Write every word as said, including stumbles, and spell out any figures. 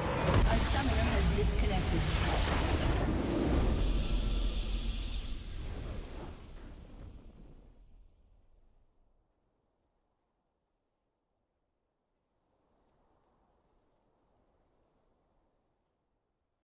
A summoner has disconnected.